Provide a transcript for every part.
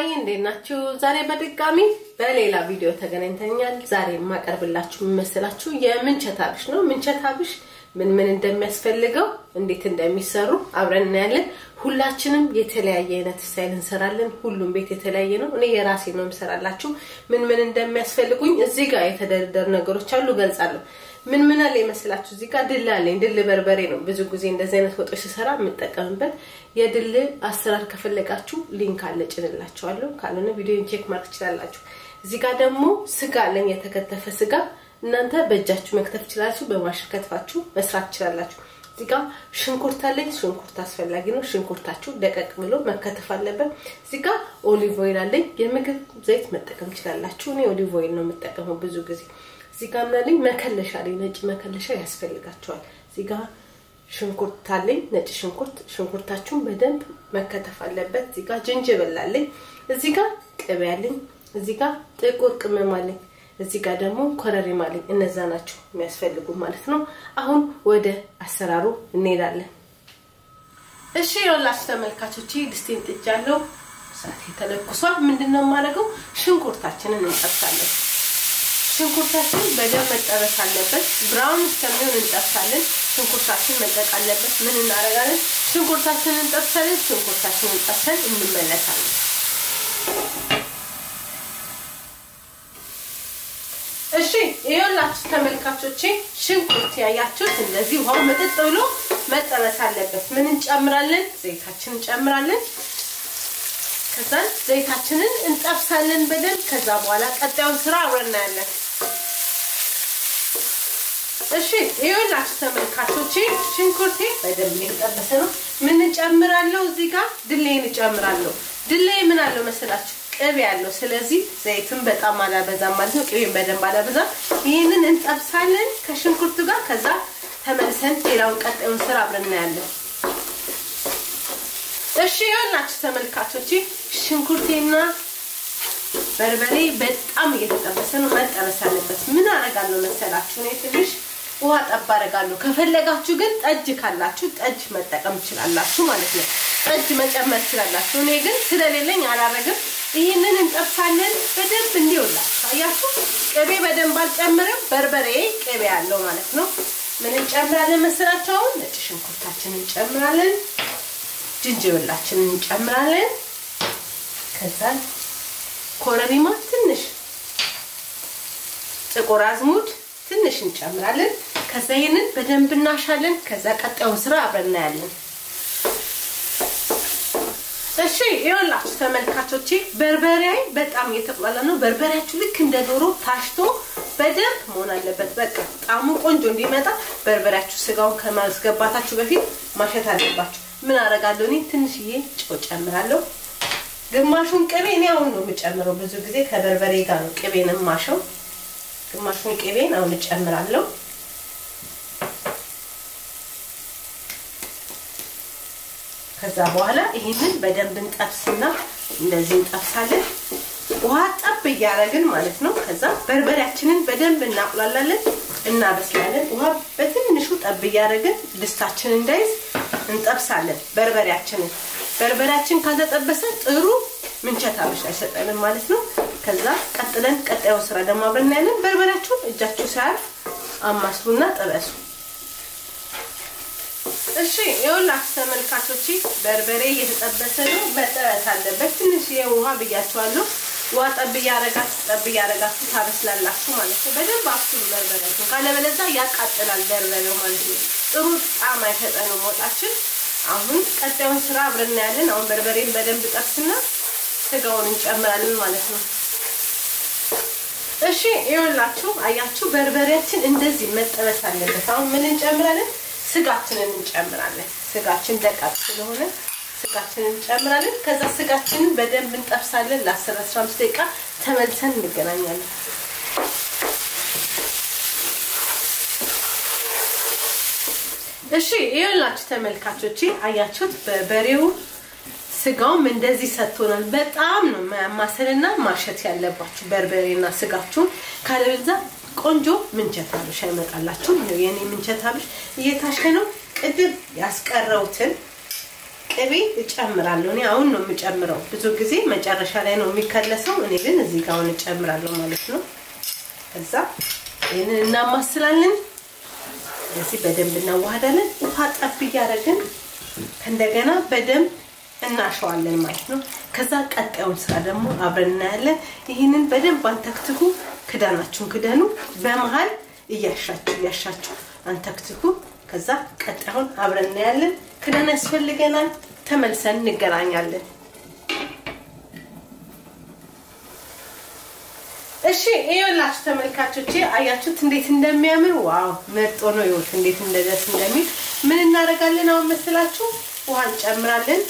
Hi, ዛሬ በድጋሚ በሌላ ቪዲዮ ተገናኝተናል ዛሬ ማቀርብላችሁ መሰላችሁ የምንቸ ታብሽ ነው ምንቸ ታብሽ ምን ምን እንደሚያስፈልገው እንዴት እንደሚሰሩ አብረን እናያለን ሁላችንም የተለያየ አይነት ስታይል እንሰራለን ሁሉም ቤት የተለያየ ነው እኔ የራሴ ነው እንሰራላችሁ ምን ምን እንደሚያስፈልጉኝ እዚህ ጋር የተደረደሩ ነገሮች አሉ ገልጻለሁ ምን ምን አለ ይመስላችሁ እዚህ ጋር ድል አለኝ ድል በርበሬ ነው ብዙ ጊዜ እንደዚህ አይነት ወጦች ሲሰራ መጠቀምበት የድል አሰራር ከፈለጋችሁ ሊንክ አለ ጭንላችኋለሁ ካልሆነ ቪዲዮን ቼክ ማድረግ ትችላላችሁ እዚህ ጋር ደግሞ ስጋ አለኝ የተከተፈ ስጋ እናንተ በእጃችሁ መክተፍ ትችላላችሁ በማሽን ከተፋችሁ መስራት ትችላላችሁ እዚህ ጋር ሽንኩርት አለኝ ሽንኩርት አስፈልጋጊ ነው ሽንኩርታችሁ ደቀቅ ብሎ መከተፍ አለበት እዚህ ጋር ኦሊቭ ኦይል አለኝ የምግብ ዘይት መጠቀም ትችላላችሁ እኔ ኦሊቭ ኦይል ነው መጠቀመው ብዙ ጊዜ እዚህ ጋር ምናልኝ መከለሻ አለኝ ነጭ መከለሻ ያስፈልጋችኋል እዚህ ጋር ሽንኩርት አለኝ ነጭ ሽንኩርት ሽንኩርታችሁን በደንብ መከተፍ አለበት እዚህ ጋር ጅንጅብል አለኝ እዚህ ጋር ቅቤ አለኝ እዚህ ጋር ጥቁር ቅመም አለኝ እዚህ ጋር ደግሞ ኮረሪማ አለኝ እነዛ ናቸው የሚያስፈልጉ ማለት ነው አሁን ወደ አሰራሩ እንሄዳለን እሺ ይኸውላችሁ ተመልካቾች ድስቴን ጥጃለሁ ሰዓት ተለኩሷል ምንድነው ማረገው ሽንኩርታችንን እንጠብሳለን ሽንኩርታችን በደንብ መጠበስ አለበት ብራውን እስከሚሆን እንጠብሳለን ሽንኩርታችን መጠበቅ አለበት ምን እናደርጋለን ሽንኩርታችንን ጠብሰን እንመለሳለን እሺ ይኸውላችሁ ተመልካቾቼ ሽንኩርት ያያችሁት እንደዚህ ውሃው መጠጥ ብሎ መጠበስ አለበት ምን እንጨምራለን ዘይታችንን እንጨምራለን ከዛ ዘይታችንን እንጠብሳለን በደንብ ከዛ በኋላ ቀጣዩን ስራ አብረን እናያለን እሺ ይኸውላችሁ ተመልካቾቼ ሽንኩርቴ በደንብ እየተጠበሰ ነው ምን እንጨምራለሁ እዚህ ጋር ድልዬን እንጨምራለሁ ድልዬ ምን አለው መሰላችሁ ቅቤ ያለው ስለዚህ ዘይቱን በጣም አላበዛም ማለት ነው ቅቤን በደንብ አላበዛም ይሄንን እንጠብሳለን ከሽንኩርቱ ጋር ከዛ ተመልሰን ሌላውን ቀጣዩን ስራ አብረን እናያለን እሺ ይኸውላችሁ ተመልካቾቼ ሽንኩርቴና በርበሬ በጣም እየተጠበሰ ነው መጠበስ አለበት ምን አረጋለሁ መሰላችሁ ነው ትንሽ ውሃ ተባረጋለሁ ከፈለጋችሁ ግን ጠጅ ካላችሁ ጠጅ መጠቀም ትችላላችሁ ማለት ነው ጠጅ መጨመር ትችላላችሁ እኔ ግን ስለሌለኝ አላረግም ይሄንን እንጠብሳለን በደንብ እንዲወላችሁ አያችሁ ቅቤ በደንብ አልጨምርም በርበሬ ቅቤ ያለው ማለት ነው ምን እንጨምራለን መሰላችሁ ነጭ ሽንኩርታችንን እንጨምራለን ጅንጅብላችንን እንጨምራለን ከዛ ኮረሪማ ትንሽ ጥቁር አዝሙድ ትንሽ እንጨምራለን ከዛ ይሄንን በደንብ እናሻለን ከዛ ቀጣዩ ስራ አብረን እናያለን እሺ ይኸውላችሁ ተመልካቾቼ በርበሬ በጣም የተቆላላ ነው በርበሬያችሁ ልክ እንደ ዶሮ ታሽቶ በደንብ መሆን አለበት በቃ ጣሙ ቆንጆ እንዲመጣ በርበሬያችሁ ስጋውን ከማስገባታችሁ በፊት ማሸት አለባችሁ ምን አረጋለሁ እኔ ትንሽዬ ጨው ጨምራለሁ ግማሹን ቅቤ እኔ አሁን ነው የምጨምረው ብዙ ጊዜ ከበርበሬ ጋር ነው ቅቤንም ማሸው ግማሹን ቅቤን አሁን እጨምራለሁ ከዛ በኋላ ይሄንን በደንብ እንጠብስና እንደዚህ እንጠብሳለን ውሃ ጠብ እያደረግን ማለት ነው ከዛ በርበሬያችንን በደንብ እናቁላላለን እናበስላለን ውሃ በትንሹ ጠብ እያደረግን ድስታችን እንዳይዝ እንጠብሳለን በርበሬያችንን በርበራችን ካልተጠበሰ ጥሩ ምንቸ ታብሽ አይሰጠንም ማለት ነው ከዛ ቀጥለን ቀጣዩ ስራ ደግሞ አብረን ያለን በርበራችሁ እጃችሁ ሳይፍ አማስሉና ጠበሱ እሺ ይኸውላችሁ ተመልካቾቼ በርበሬ እየተጠበሰ ነው መጠበስ አለበት ትንሽ የውሃ ብያችኋለሁ ውሃ ጠብ እያረጋችሁ ታበስላላችሁ ማለት ነው በደንብ አብስሉ በርበራችሁ ካለበለዚያ ያቃጥላል በርበሬው ማለት ነው ጥሩ ጣዕም አይሰጠንም ወጣችን አሁን ቀጣዩን ስራ አብረን ያለን አሁን በርበሬን በደንብ ጠብስና ስጋውን እንጨምራለን ማለት ነው እሺ ይኸውላችሁ አያችሁ በርበሬያችን እንደዚህ መጠበስ አለበት አሁን ምን እንጨምራለን ስጋችንን እንጨምራለን ስጋችን ደቃቅ ስለሆነ ስጋችንን እንጨምራለን ከዛ ስጋችንን በደንብ እንጠብሳለን ለ10-15 ደቂቃ ተመልሰን እንገናኛለን እሺ ይኸውላችሁ ተመልካቾቼ አያችሁት በርበሬው ስጋው እንደዚህ ሰጥቶናል በጣም ነው ማማሰልና ማሸት ያለባችሁ በርበሬና ስጋችሁ ካለበለዚያ ቆንጆ ምንቸ ታብሽ አይመጣላችሁ ነው የኔ ምንቸ ታብሽ እየታሸ ነው ቅድም ያስቀረውትን Every which Amraloni, I own no which Amro. Bizukizi, my Jarashaleno, Mikalaso, and even Zika on which Amralo Malino. As up in Namaslanin, the Sibedem Benawadalan, who had a Pigaragan, and again Bedem and Nashwalan Mino, Kazak at Elsadamu, Abernale, in Bedem Bantaktuku, Kadana Chunkadanu, Bemhal, Yashatu, and Taktuku. Kaza qat'un abren nayalle kdan yasfelgenan temelsen nigerañallen eshi eyolach temelkachochi ayachutt indet indemiamir wow merto no yot indet indedes indemi min innaregallen aw meselachu uhan cemrallen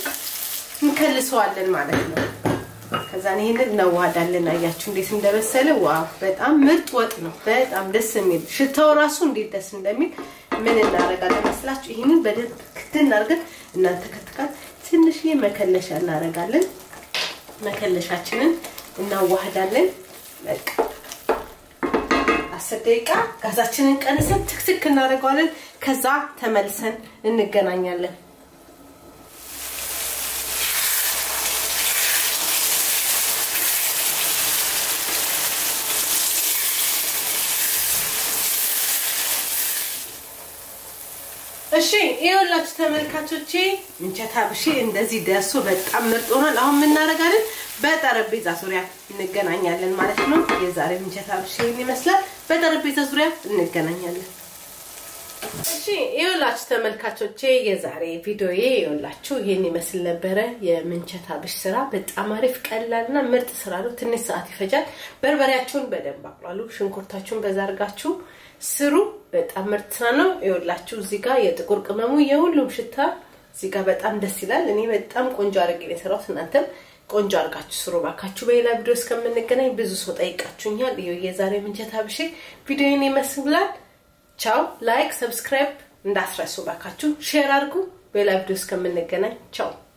nkelsoallen malet no kazan ihin nawadallen ayachu indet indebesele wow betam mert wot no betam desmil shitaw rasu indet des indemi من النارجالة مسلاش هنا بدل كتير نارجال إن أنت كتكال تنشيء ما كلش النارجالة ما كلش عشان إنه واحد على السديكة كذا عشان أنا سنتكسك النارجالة كذا ثمل سن إن الجنانية له شيء يقول لك تعمل كاتوتشي من جهة بشيء إن ذي درسوا بتعملت أنا لهم من نارجال بتربي زاسوريا نتجنن يالن مالتنا يزاري من جهة بشيء اللي مثله بتربي زاسوريا نتجنن يالن شيء يقول لك تعمل كاتوتشي يزاري فيديو يقول لك شو يعني مثل بره من جهة بشرة بتعمرفك إلا نمرت سرالو تني ساعة فجأة بربرية شون بدن بقلالو شون كرتا شون بزرقة شو سرو بتأمرتنا يولاتشو زيكا يتقول كمامو يقول لمشتها زيكا بتأم دسيلا لأني بتأم كنجارة كذي سرعة ناتم كنجارة كاتش سرو بكاتشو بيلا بدرس كم من كنا يبزوسوت أي كاتشو نيا ليو يزاري من جهة بشي فيديو إني مسجلات تشاو لايك سبسكرايب نداس راسو بكاتشو شير أركو بيلا بدرس كم من كنا تشاو